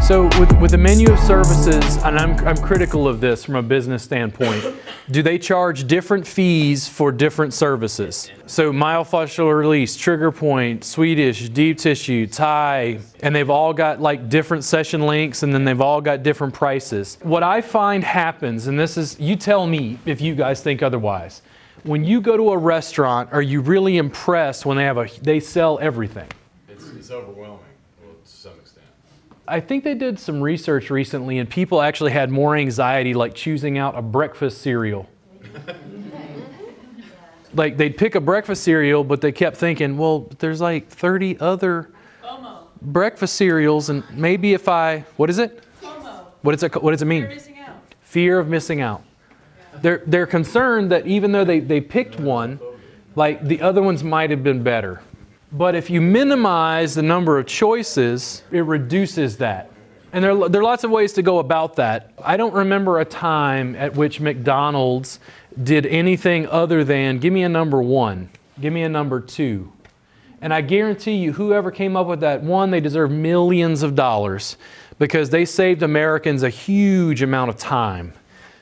So with the menu of services, and I'm critical of this from a business standpoint, do they charge different fees for different services? So myofascial release, trigger point, Swedish, deep tissue, Thai, and they've all got like different session links, and then they've all got different prices. What I find happens, and this is, you tell me if you guys think otherwise, when you go to a restaurant, are you really impressed when they sell everything? It's overwhelming, well, to some extent. I think they did some research recently and people actually had more anxiety like choosing out a breakfast cereal. Like they'd pick a breakfast cereal, but they kept thinking, well, there's like 30 other FOMO breakfast cereals, and maybe if I, what is it? FOMO. What does it mean? Fear of missing out. Fear of missing out. Yeah. They're concerned that even though they picked one, like the other ones might have been better. But if you minimize the number of choices, it reduces that. And there are lots of ways to go about that. I don't remember a time at which McDonald's did anything other than, give me a number one, give me a number two. And I guarantee you, whoever came up with that one, they deserve millions of dollars because they saved Americans a huge amount of time.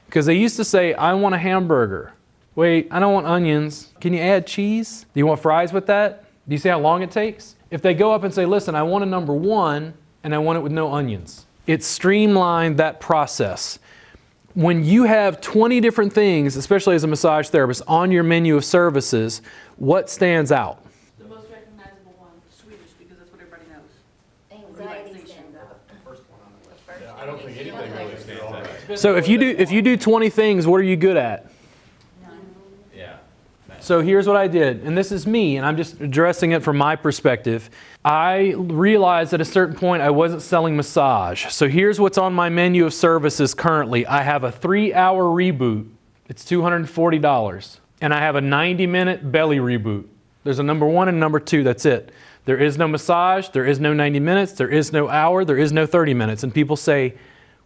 Because they used to say, I want a hamburger. Wait, I don't want onions. Can you add cheese? Do you want fries with that? Do you see how long it takes? If they go up and say, listen, I want a number one and I want it with no onions. It streamlined that process. When you have 20 different things, especially as a massage therapist, on your menu of services, what stands out? The most recognizable one, Swedish, because that's what everybody knows. Anxiety stands out. The first one on the list. Yeah, I don't think anything really stands out. So if you do 20 things, what are you good at? So here's what I did, and this is me, and I'm just addressing it from my perspective. I realized at a certain point I wasn't selling massage. So here's what's on my menu of services currently. I have a 3-hour reboot. It's $240. And I have a 90-minute belly reboot. There's a number one and number two, that's it. There is no massage, there is no 90 minutes, there is no hour, there is no 30 minutes. And people say,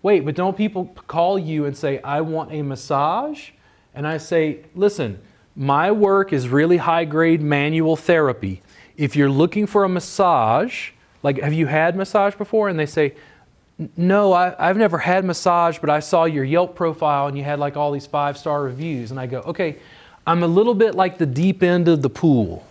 wait, but don't people call you and say, I want a massage? And I say, listen, my work is really high-grade manual therapy. If you're looking for a massage, like have you had massage before? And they say, no, I've never had massage, but I saw your Yelp profile and you had like all these 5-star reviews. And I go, okay, I'm a little bit like the deep end of the pool.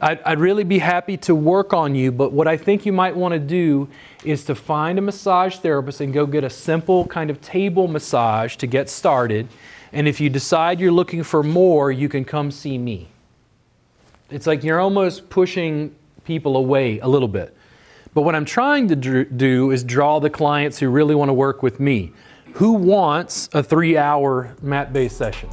I'd really be happy to work on you, but what I think you might want to do is to find a massage therapist and go get a simple kind of table massage to get started. And if you decide you're looking for more, you can come see me. It's like you're almost pushing people away a little bit. But what I'm trying to do is draw the clients who really want to work with me, who wants a 3-hour mat-based session.